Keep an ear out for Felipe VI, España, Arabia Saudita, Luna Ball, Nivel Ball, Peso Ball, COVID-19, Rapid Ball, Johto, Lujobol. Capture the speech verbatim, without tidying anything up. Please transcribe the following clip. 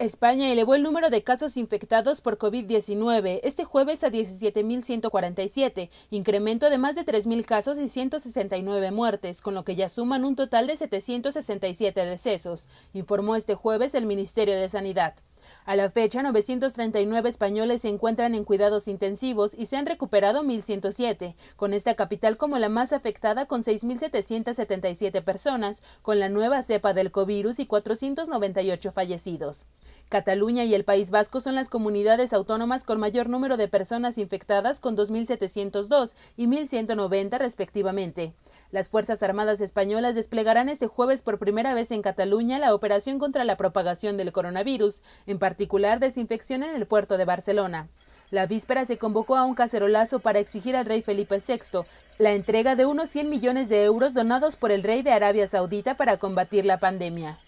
España elevó el número de casos infectados por COVID diecinueve este jueves a diecisiete mil ciento cuarenta y siete, incremento de más de tres mil casos y ciento sesenta y nueve muertes, con lo que ya suman un total de setecientos sesenta y siete decesos, informó este jueves el Ministerio de Sanidad. A la fecha, novecientos treinta y nueve españoles se encuentran en cuidados intensivos y se han recuperado mil ciento siete, con esta capital como la más afectada con seis mil setecientos setenta y siete personas, con la nueva cepa del covirus y cuatrocientos noventa y ocho fallecidos. Cataluña y el País Vasco son las comunidades autónomas con mayor número de personas infectadas, con dos mil setecientos dos y mil ciento noventa respectivamente. Las Fuerzas Armadas Españolas desplegarán este jueves por primera vez en Cataluña la operación contra la propagación del coronavirus, en particular desinfección en el puerto de Barcelona. La víspera se convocó a un cacerolazo para exigir al rey Felipe sexto la entrega de unos cien millones de euros donados por el rey de Arabia Saudita para combatir la pandemia.